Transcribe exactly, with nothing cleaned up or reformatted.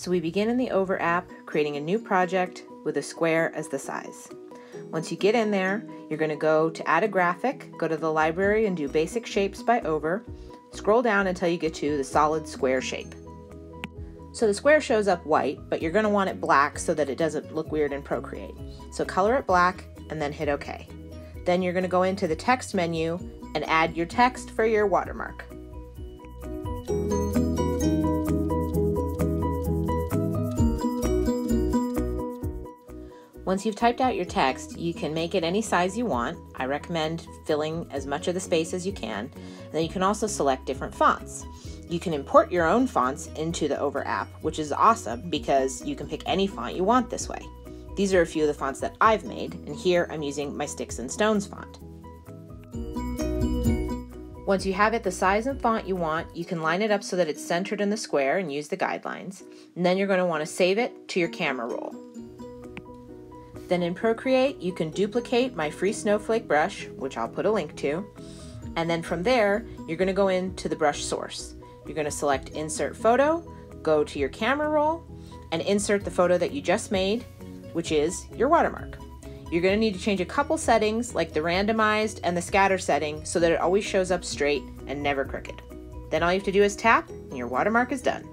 So we begin in the Over app, creating a new project with a square as the size. Once you get in there, you're going to go to add a graphic, go to the library and do basic shapes by Over, scroll down until you get to the solid square shape. So the square shows up white, but you're going to want it black so that it doesn't look weird in Procreate. So color it black and then hit OK. Then you're going to go into the text menu and add your text for your watermark. Once you've typed out your text, you can make it any size you want. I recommend filling as much of the space as you can. And then you can also select different fonts. You can import your own fonts into the Over app, which is awesome because you can pick any font you want this way. These are a few of the fonts that I've made, and here I'm using my Sticks and Stones font. Once you have it the size and font you want, you can line it up so that it's centered in the square and use the guidelines. And then you're going to want to save it to your camera roll. Then in Procreate, you can duplicate my free snowflake brush, which I'll put a link to. And then from there, you're going to go into the brush source. You're going to select Insert Photo, go to your camera roll, and insert the photo that you just made, which is your watermark. You're going to need to change a couple settings, like the randomized and the scatter setting, so that it always shows up straight and never crooked. Then all you have to do is tap, and your watermark is done.